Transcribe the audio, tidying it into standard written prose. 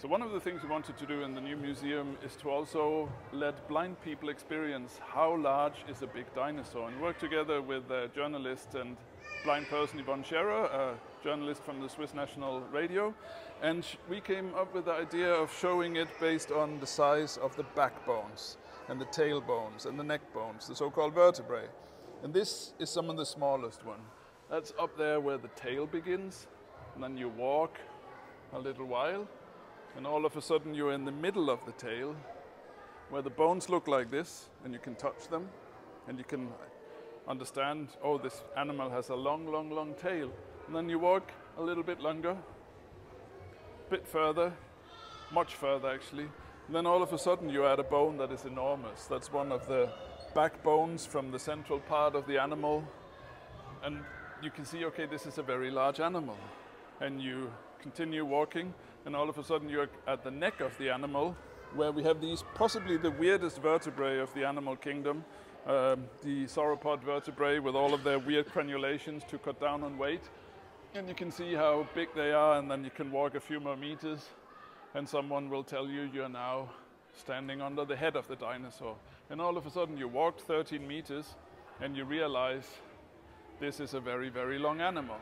So one of the things we wanted to do in the new museum is to also let blind people experience how large is a big dinosaur, and work together with a journalist and blind person, Yvonne Scherer, a journalist from the Swiss National Radio, and we came up with the idea of showing it based on the size of the backbones and the tail bones and the neck bones, the so-called vertebrae. And this is some of the smallest one. That's up there where the tail begins, and then you walk a little while, and all of a sudden you're in the middle of the tail, where the bones look like this, and you can touch them, and you can understand, oh, this animal has a long, long, long tail. And then you walk a little bit longer, a bit further, much further actually, and then all of a sudden you add a bone that is enormous. That's one of the backbones from the central part of the animal, and you can see, okay, this is a very large animal. And you continue walking, and all of a sudden you're at the neck of the animal, where we have these possibly the weirdest vertebrae of the animal kingdom, the sauropod vertebrae, with all of their weird crenulations to cut down on weight. And you can see how big they are, and then you can walk a few more meters, and someone will tell you you're now standing under the head of the dinosaur. And all of a sudden you walked 13 meters, and you realize this is a very, very long animal.